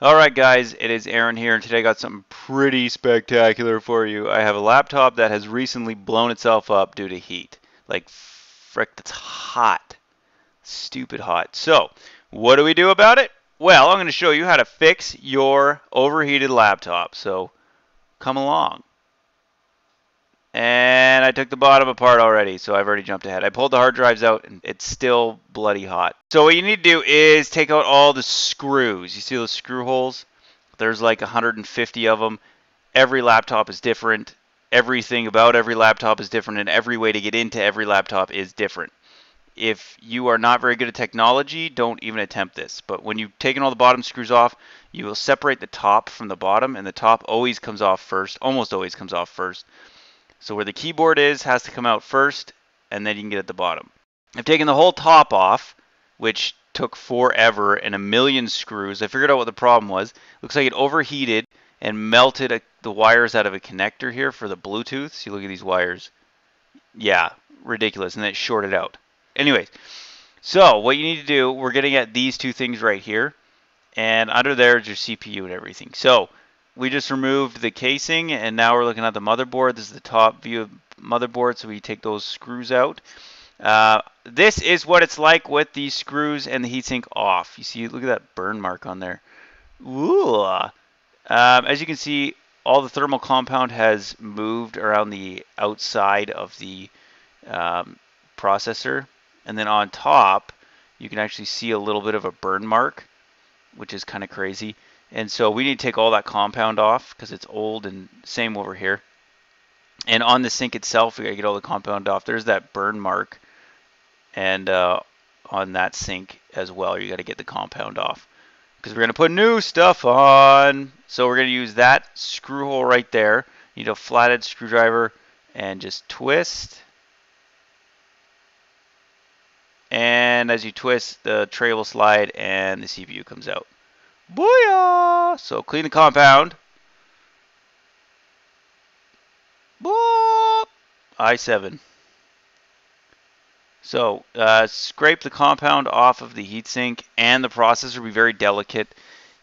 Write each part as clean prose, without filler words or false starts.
Alright guys, it is Aaron here, and today I got something pretty spectacular for you. I have a laptop that has recently blown itself up due to heat. Like, frick, that's hot. Stupid hot. So, what do we do about it? Well, I'm going to show you how to fix your overheated laptop, so come along. And I took the bottom apart already, so I've already jumped ahead. I pulled the hard drives out, and it's still bloody hot. So what you need to do is take out all the screws. You see those screw holes? There's like 150 of them. Every laptop is different. Everything about every laptop is different, and every way to get into every laptop is different. If you are not very good at technology, don't even attempt this. But when you've taken all the bottom screws off, you will separate the top from the bottom, and the top always comes off first, almost always comes off first. So where the keyboard is has to come out first, and then you can get at the bottom. I've taken the whole top off, which took forever and a million screws. I figured out what the problem was. Looks like it overheated and melted the wires out of a connector here for the Bluetooth. See, look at these wires. Yeah, ridiculous. And then it shorted out. Anyways, so what you need to do, we're getting at these two things right here. And under there is your CPU and everything. So we just removed the casing, and now we're looking at the motherboard. This is the top view of motherboard, so we take those screws out. This is what it's like with these screws and the heatsink off. You see, look at that burn mark on there. Ooh. As you can see, all the thermal compound has moved around the outside of the processor. And then on top, you can actually see a little bit of a burn mark, which is kind of crazy. And so we need to take all that compound off because it's old, and same over here. And on the sink itself, we gotta get all the compound off. There's that burn mark, and on that sink as well, you gotta get the compound off because we're gonna put new stuff on. So we're gonna use that screw hole right there. You need a flathead screwdriver and just twist. And as you twist, the tray will slide and the CPU comes out. Booyah! So clean the compound. Boop! i7. So scrape the compound off of the heatsink and the processor. Be very delicate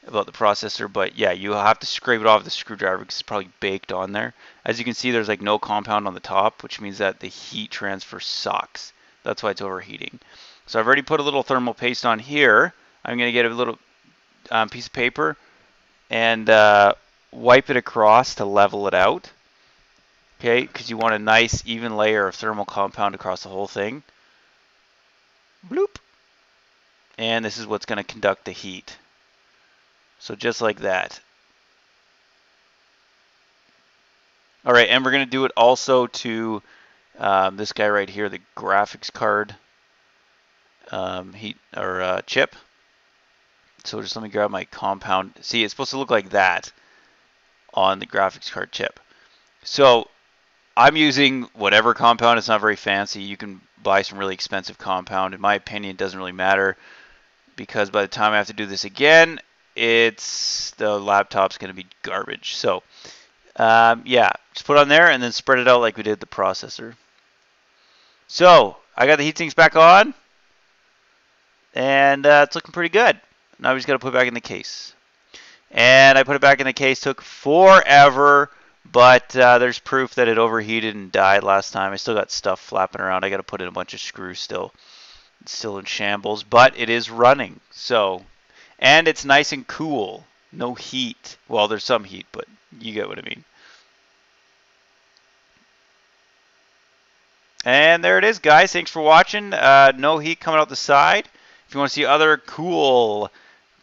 about the processor, but yeah, you have to scrape it off with the screwdriver because it's probably baked on there. As you can see, there's like no compound on the top, which means that the heat transfer sucks. That's why it's overheating. So I've already put a little thermal paste on here. I'm going to get a little piece of paper and wipe it across to level it out, okay, because you want a nice even layer of thermal compound across the whole thing. Bloop. And this is what's going to conduct the heat, so just like that. Alright, and we're going to do it also to this guy right here, the graphics card chip. So just let me grab my compound. See, it's supposed to look like that on the graphics card chip. So I'm using whatever compound. It's not very fancy. You can buy some really expensive compound. In my opinion, it doesn't really matter because by the time I have to do this again, the laptop's going to be garbage. So yeah, just put it on there and then spread it out like we did the processor. So I got the heatsinks back on, and it's looking pretty good. Now we just got to put it back in the case. And I put it back in the case. Took forever, but there's proof that it overheated and died last time. I still got stuff flapping around. I got to put in a bunch of screws still. It's still in shambles, but it is running. So, and it's nice and cool. No heat. Well, there's some heat, but you get what I mean. And there it is, guys. Thanks for watching. No heat coming out the side. If you want to see other cool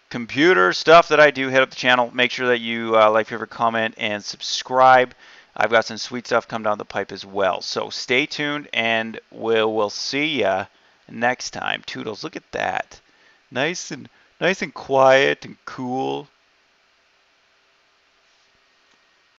computer stuff that I do, hit up the channel. Make sure that you like, favorite, comment, and subscribe. I've got some sweet stuff coming down the pipe as well. So stay tuned, and we'll see ya next time. Toodles, look at that. Nice and quiet and cool.